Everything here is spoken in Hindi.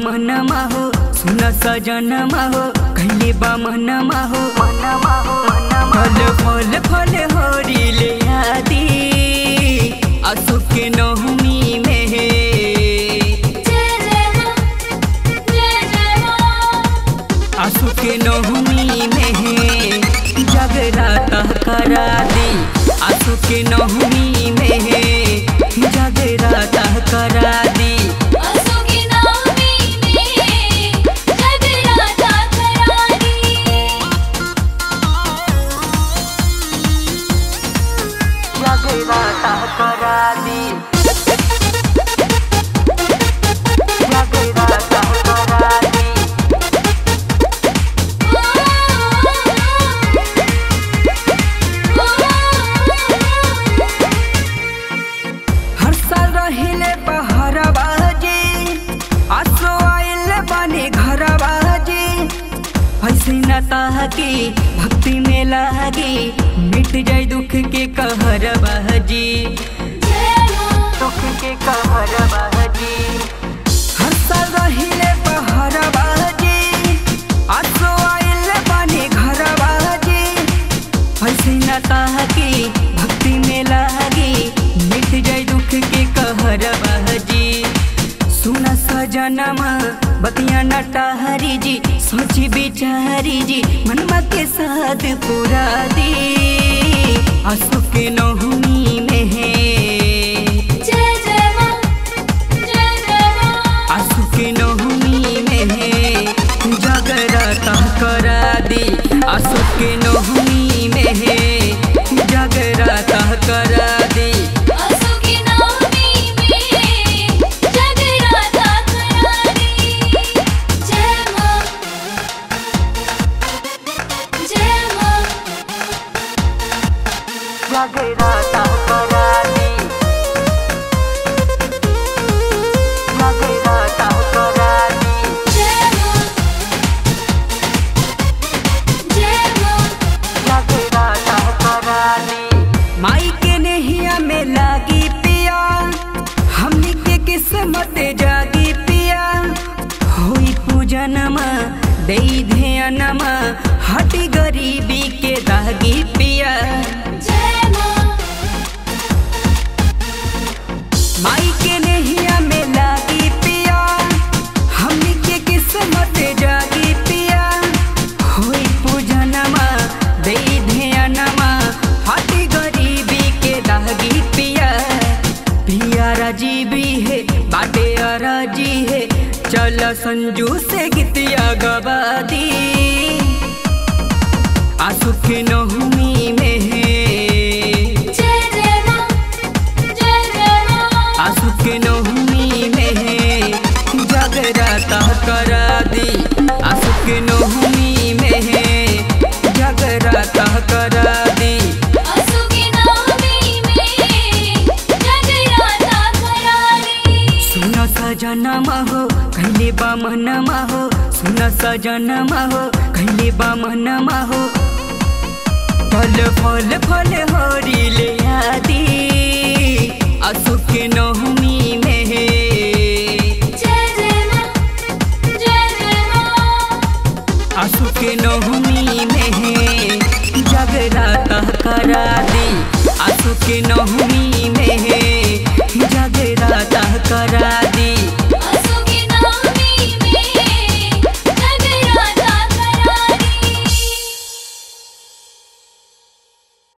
मन माहो सुना सजन माहो कहले बा मन माहो फल फल फल होरी ले आदि अशुभ के नौमी में अशुभ के नौमी में जगराता करा दी अशुभ के नौमी में जगराता करा दी जागराता करा दी जागराता करा दी हर साल रहिले बहरवा जी आसो आइल बने घरवा जी ऐसे न ताकी भक्ति में लागी मिट जाए दुख के कहर बहजी दुख के कहर बहजी हर साल रहिले बहर बहजी आसो आइल बने घर बहजी ऐसे न ताकी भक्ति में लागी मिट जाए दुख के कहर बहजी सुना सजनमा बतिया नटा हरी जी सोची बिचारी जी मनमा के साथ पूरा दी अशुभ के नौमी में है अशुभ के नौमी में है जागराता करा दी अशुभ के नौमी में है जागराता करा दी जागराता करा दी जागराता करा दी जागराता करा दी माई के नैया में लागी पिया हमनी के किस्मत जागी पिया होई पूजनमा देई ध्यानमा हटी गरीबी के दागी पिया माई के नैया में लागी पिया हमनी के किस्मत जागी पिया होई पूजनमा देई ध्यानमा हटी गरीबी के दागी पिया पिया राजीवी है बाटे राजी है चल संजू से गीतिया गवा दी आशुभ के नौमी में है आशुभ के नौमी में है जागराता करा दी आशुभ के नौमी में है जागराता करा दी सुना सजनमा हो कहले बा मनमा हो सुना सजनमा हो कहले बा मनमा हो फल फल फल होरी ले आदि अशुभ के नौमी में है अशुभ के नौमी में है जागराता करा दी अशुभ के नौमी